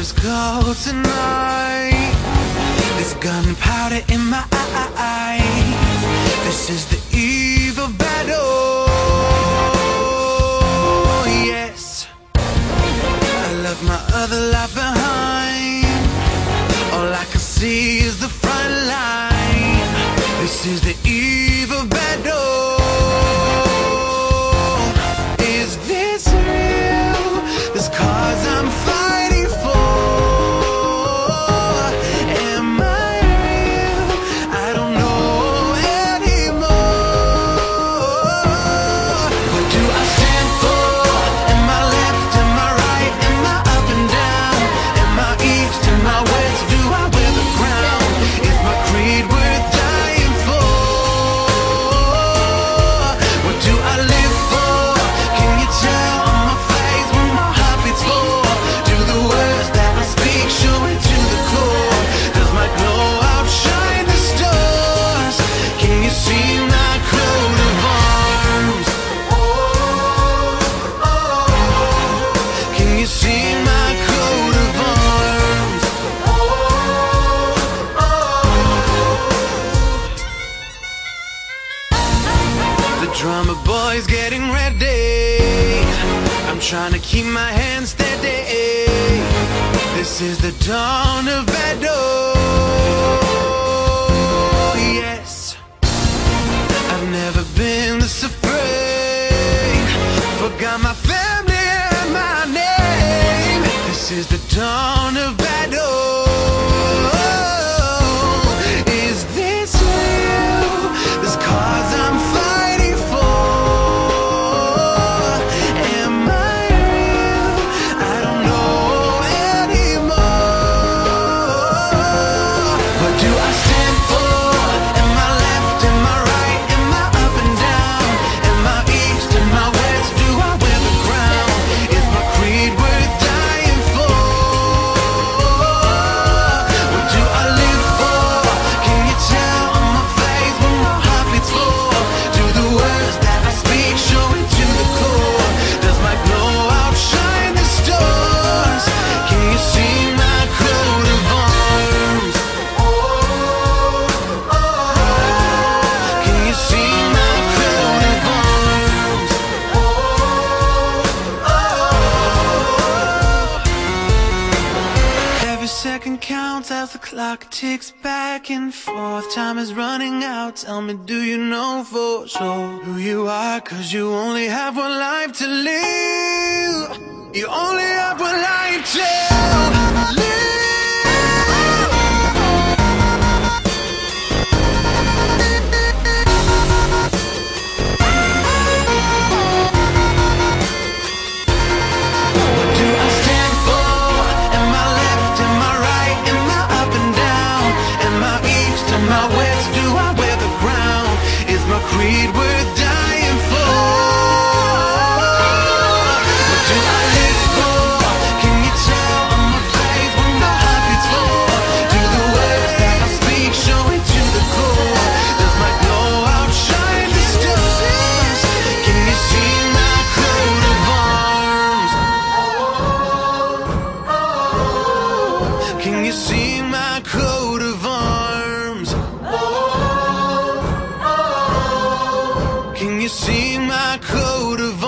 hours go tonight. There's gunpowder in my eyes. This is the eve of battle. Yes, I left my other life behind. All I can see is the front line. This is the eve of battle. Drummer boy's getting ready. I'm trying to keep my hands steady. This is the dawn of battle. Yes, I've never been this afraid. Forgot my family and my name. This is the dawn of battle. Second counts as the clock ticks back and forth. Time is running out. Tell me, do you know for sure who you are? Cause you only have one life to live. You only have one life to live. Can you see my coat of arms? Oh, oh, oh. Can you see my coat of arms?